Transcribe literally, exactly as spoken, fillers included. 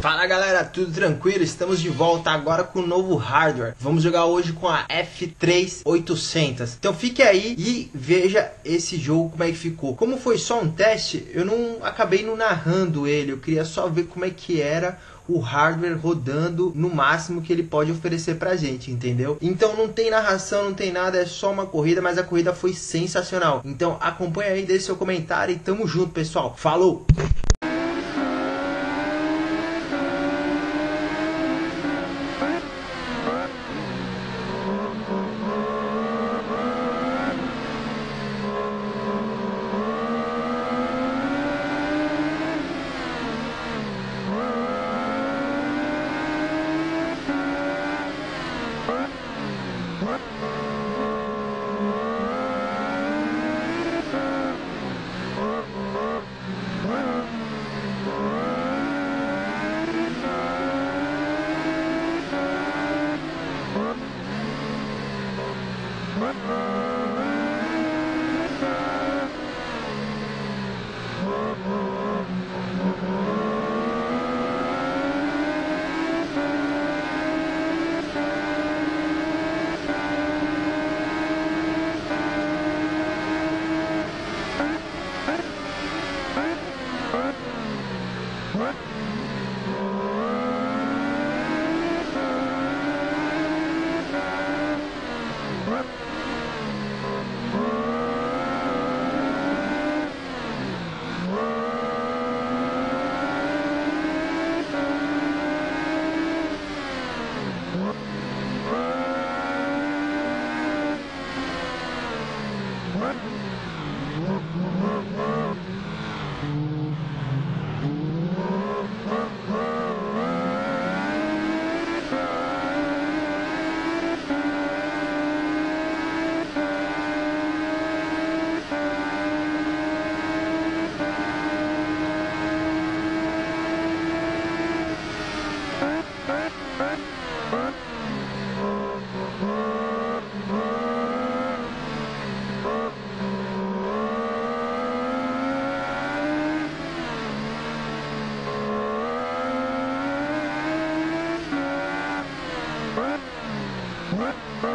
Fala galera, tudo tranquilo? Estamos de volta agora com o novo hardware. Vamos jogar hoje com a F três oitocentos. Então fique aí e veja esse jogo como é que ficou. Como foi só um teste, eu não acabei não narrando ele. Eu queria só ver como é que era o hardware rodando no máximo que ele pode oferecer pra gente, entendeu? Então não tem narração, não tem nada, é só uma corrida, mas a corrida foi sensacional. Então acompanha aí, deixe seu comentário e tamo junto, pessoal. Falou! What?